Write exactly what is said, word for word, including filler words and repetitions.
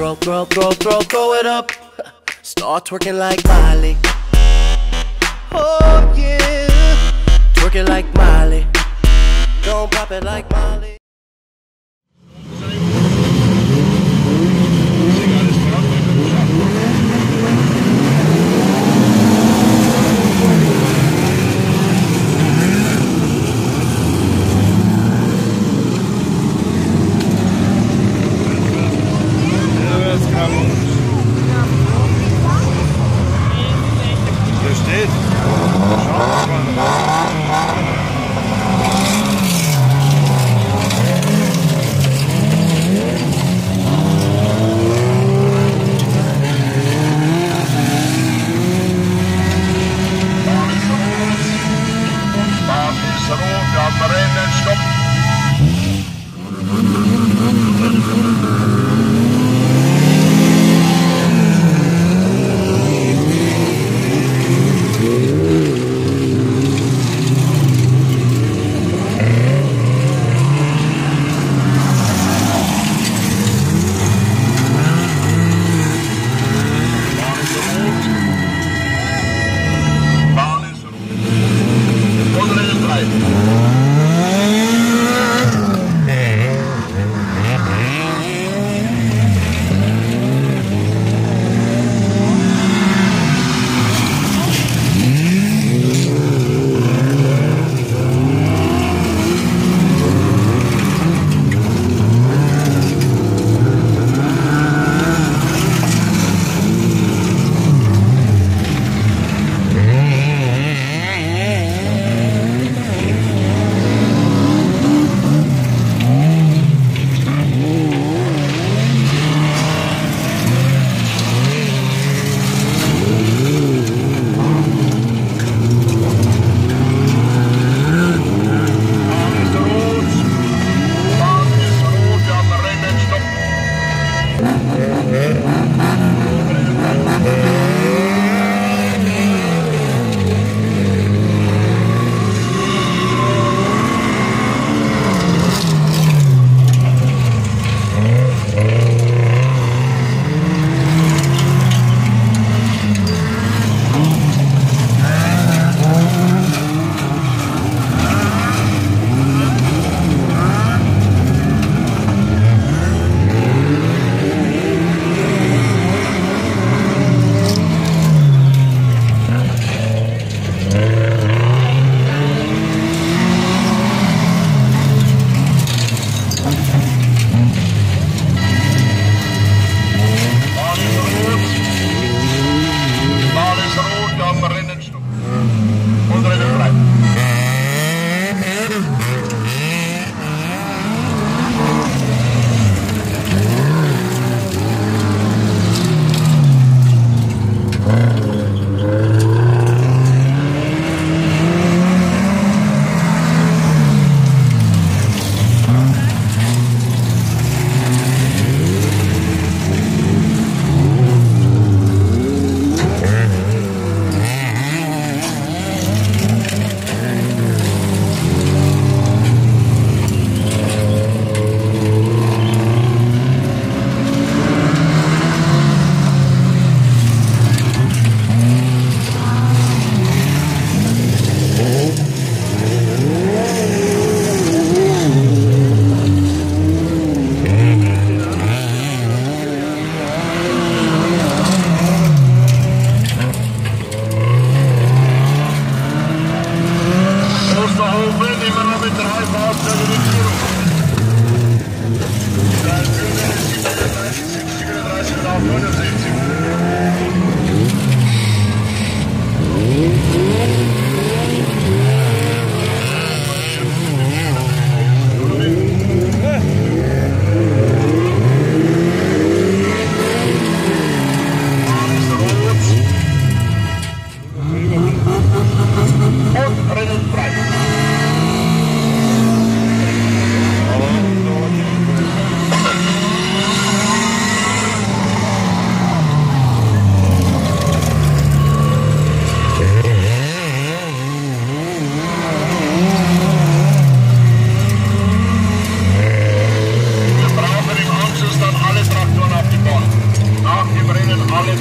Throw, throw, throw, throw, throw it up. Start twerking like Miley. Oh yeah, twerk it like Miley. Don't pop it like Miley. Yeah.